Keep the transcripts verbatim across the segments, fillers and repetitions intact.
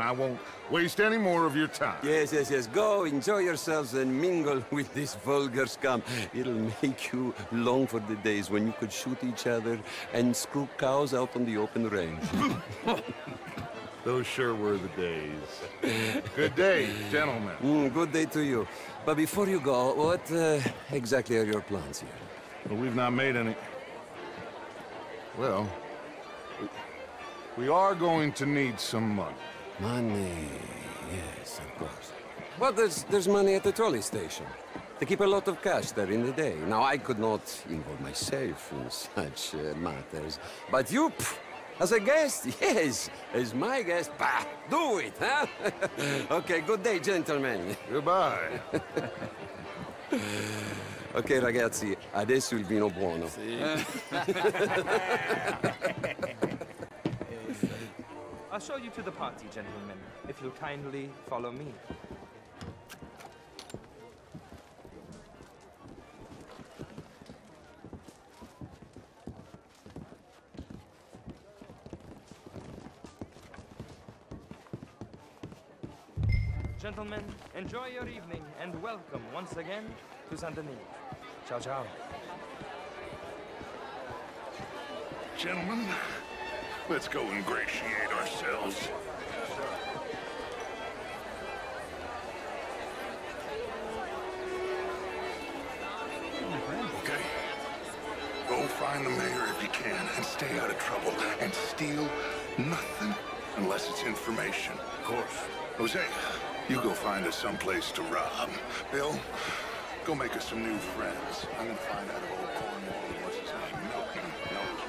I won't waste any more of your time. Yes, yes, yes. Go, enjoy yourselves and mingle with this vulgar scum. It'll make you long for the days when you could shoot each other and screw cows out on the open range. Those sure were the days. Good day, gentlemen. Mm, good day to you. But before you go, what uh, exactly are your plans here? Well, we've not made any... Well, we are going to need some money. Money, yes, of course. But there's, there's money at the trolley station. They keep a lot of cash there in the day. Now, I could not involve myself in such uh, matters, but you... Pff, as a guest? Yes. As my guest? Bah! Do it, huh? Okay, good day, gentlemen. Goodbye. Okay, ragazzi, adesso il vino buono. Sì. I'll show you to the party, gentlemen, if you'll kindly follow me. Gentlemen, enjoy your evening and welcome once again to Saint-Denis. Ciao, ciao. Gentlemen, let's go ingratiate ourselves. Okay. Go find the mayor if you can and stay out of trouble and steal nothing unless it's information. Of course. Jose. You go find us someplace to rob. Bill, go make us some new friends. I'm gonna find out if old Cornwall wants his name. No one knows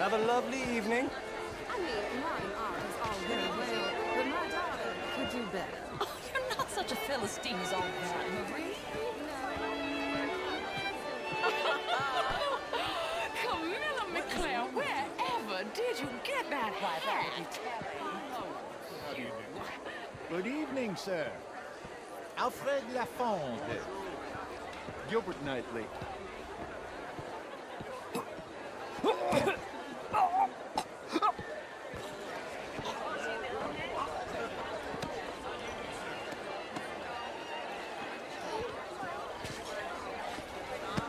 we're here. Have a lovely evening. I mean, my arms are very well, but my daughter could do better. Oh, you're not such a Philistine as all that, Marie. Camilla McClare, where? Did you get that hat? Good evening, sir. Alfred Lafond. Gilbert Knightley.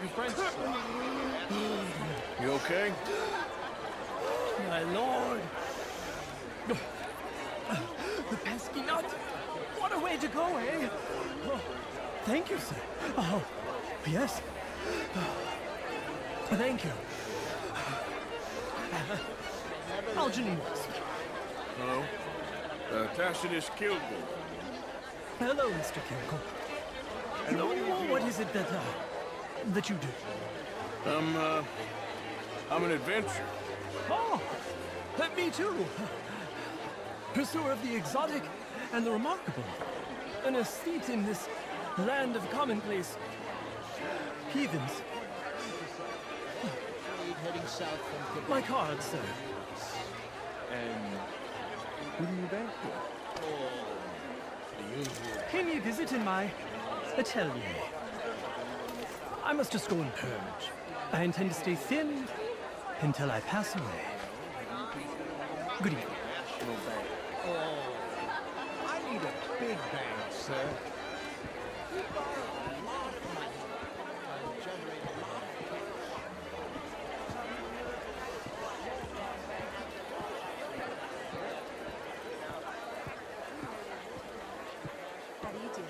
You friends? You okay? My lord! The pesky nut! What a way to go, eh? Oh, thank you, sir. Oh, yes. Oh, thank you. Algernon. Hello? Uh, Tacitus Kilgore. Hello, Mister Kilgore. Hello. What is it that, uh, that you do? Um, uh, I'm an adventurer. Oh, me too. Pursuer of the exotic and the remarkable. An aesthete in this land of commonplace heathens. Heading south from my card, sir. And who do you bank for? Oh, the usual. Can you visit in my atelier? I must just go and purge. I intend to stay thin until I pass away. Good evening. National Bank. Oh, I need a big bank, sir. We buy a lot of money and generate a lot of cash. How do you do?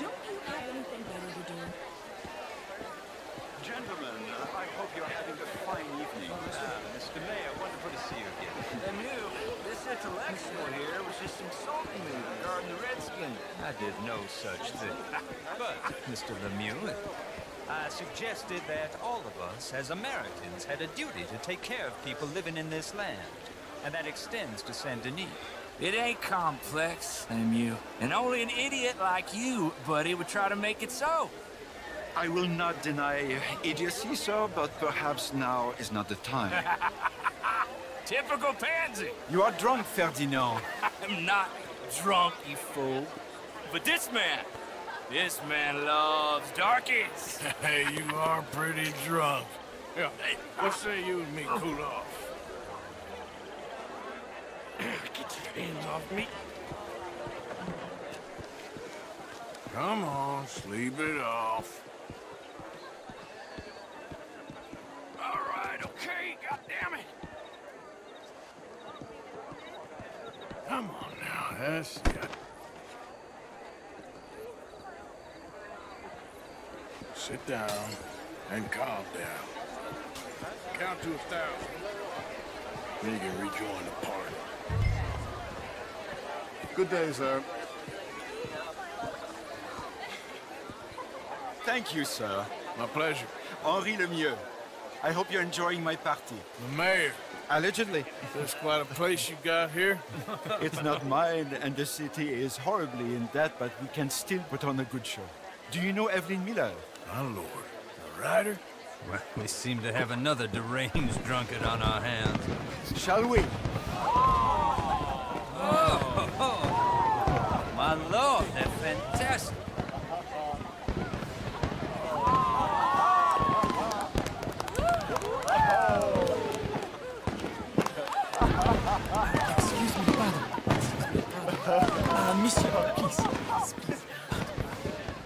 Don't you have anything better to do? Gentlemen, uh, I hope you're having a fine evening. Uh, Mister Mayor, wonderful to see you again. And you, this intellectual here was just insulting me regarding the Redskin. I did no such thing. But, Mister Lemieux, I suggested that all of us as Americans had a duty to take care of people living in this land. And that extends to Saint-Denis. It ain't complex, Lemieux. And only an idiot like you, buddy, would try to make it so. I will not deny idiocy, sir, but perhaps now is not the time. Typical pansy! You are drunk, Ferdinand. I'm not drunk, you fool. But this man, this man loves darkies. Hey, you are pretty drunk. Yeah. Hey, what say you and me cool off? Get your hands off me. Come on, sleep it off. All right, okay, goddammit. Come on now, that's it. Sit down and calm down. Count to a thousand. Then you can rejoin the party. Good day, sir. Thank you, sir. My pleasure. Henri Lemieux. I hope you're enjoying my party. The mayor. Allegedly. There's quite a place you got here. It's not mine, and the city is horribly in debt, but we can still put on a good show. Do you know Evelyn Miller? My lord, a rider? Well, we seem to have another deranged drunkard on our hands. Shall we? Oh, oh, oh. My lord, they're fantastic. Excuse me, father. Uh, monsieur, please, please.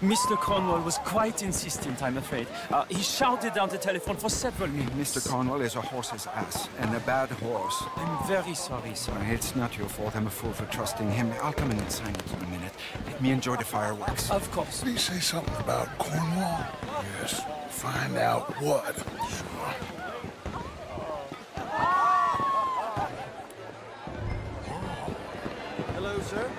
Mister Cornwall was quite insistent, I'm afraid. Uh, he shouted down the telephone for several minutes. Mister Cornwall is a horse's ass, and a bad horse. I'm very sorry, sir. Uh, it's not your fault. I'm a fool for trusting him. I'll come in and sign it in a minute. Let me enjoy the fireworks. Of course. Did he say something about Cornwall? Yes. Find out what. Hello, sir.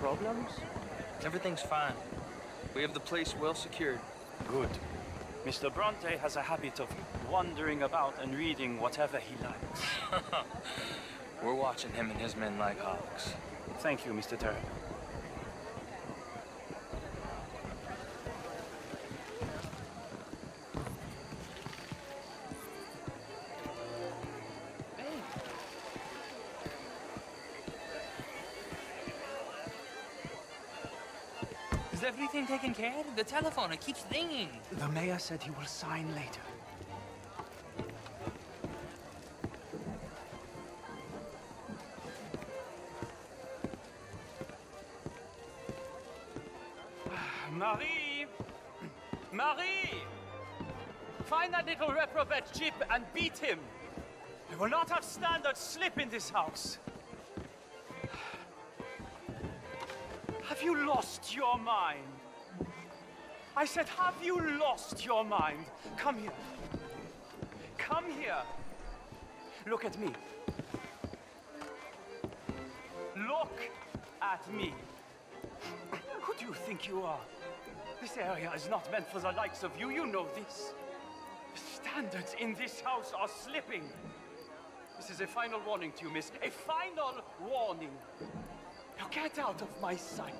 Problems? Everything's fine. We have the place well secured. Good. Mister Bronte has a habit of wandering about and reading whatever he likes. We're watching him and his men like hawks. Thank you, Mister Turner. Everything taken care of? The telephone, it keeps dinging. The mayor said he will sign later. Marie! Marie! Find that little reprobate Jip and beat him. I will not have standards slip in this house. Have you lost your mind? I said, have you lost your mind? Come here. Come here. Look at me. Look at me. Who do you think you are? This area is not meant for the likes of you. You know this. Standards in this house are slipping. This is a final warning to you, miss. A final warning. Now get out of my sight.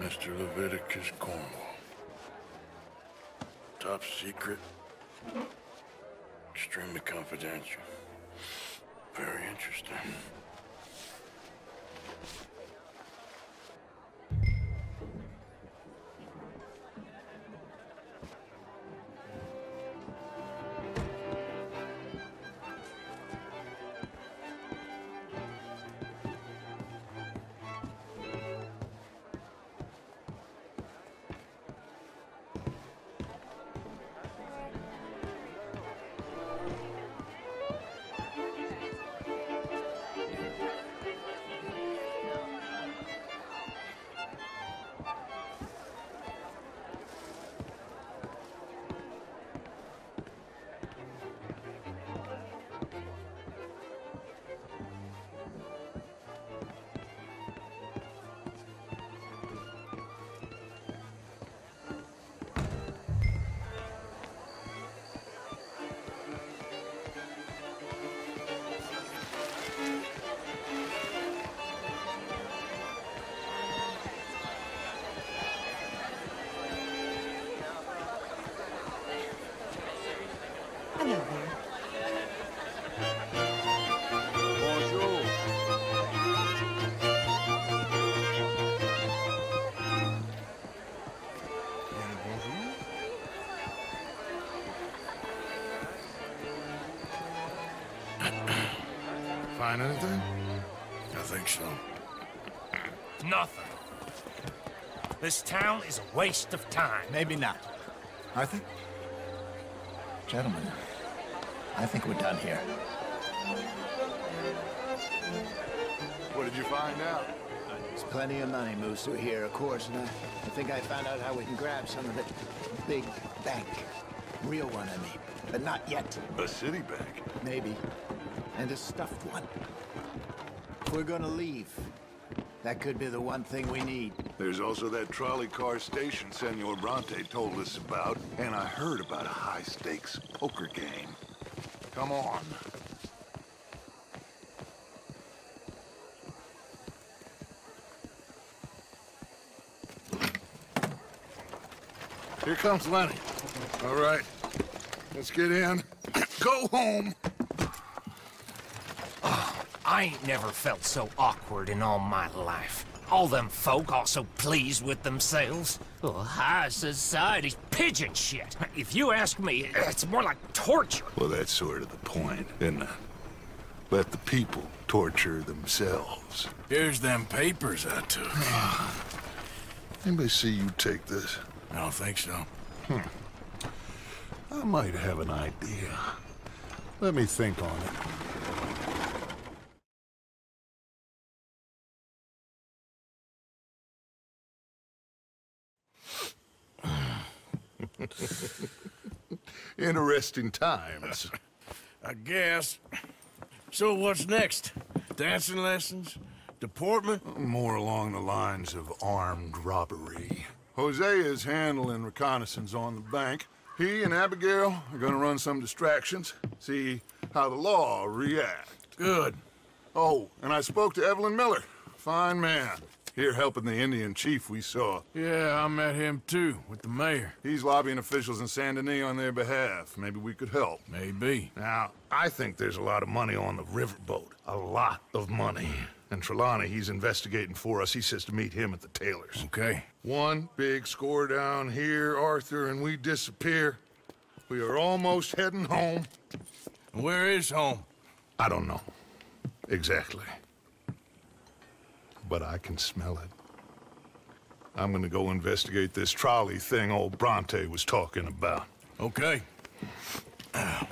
Mister Leviticus Cornwall. Top secret. Extremely confidential. Very interesting. Find anything? I think so. Nothing. This town is a waste of time. Maybe not. I think... Gentlemen, I think we're done here. What did you find out? There's plenty of money moves through here, of course, and I, I think I found out how we can grab some of it. Big bank. Real one, I mean. But not yet. A city bank? Maybe. And a stuffed one. We're gonna leave. That could be the one thing we need. There's also that trolley car station Senor Bronte told us about, and I heard about a high-stakes poker game. Come on. Here comes Lenny. All right, let's get in. Go home. I ain't never felt so awkward in all my life. All them folk all so pleased with themselves. Oh, high society's pigeon shit. If you ask me, it's more like torture. Well, that's sort of the point, isn't it? Let the people torture themselves. Here's them papers I took. Anybody see you take this? I don't think so. Hmm. I might have an idea. Let me think on it. Interesting times. I guess. So what's next? Dancing lessons? Deportment? More along the lines of armed robbery. Jose is handling reconnaissance on the bank. He and Abigail are gonna run some distractions, see how the law react. Good. Oh, and I spoke to Evelyn Miller. Fine man. Here helping the Indian chief we saw. Yeah, I met him too, with the mayor. He's lobbying officials in Saint-Denis on their behalf. Maybe we could help. Maybe. Now, I think there's a lot of money on the riverboat. A lot of money. And Trelawney, he's investigating for us. He says to meet him at the tailor's. Okay. One big score down here, Arthur, and we disappear. We are almost heading home. Where is home? I don't know. Exactly. But I can smell it. I'm gonna go investigate this trolley thing old Bronte was talking about. Okay. Uh,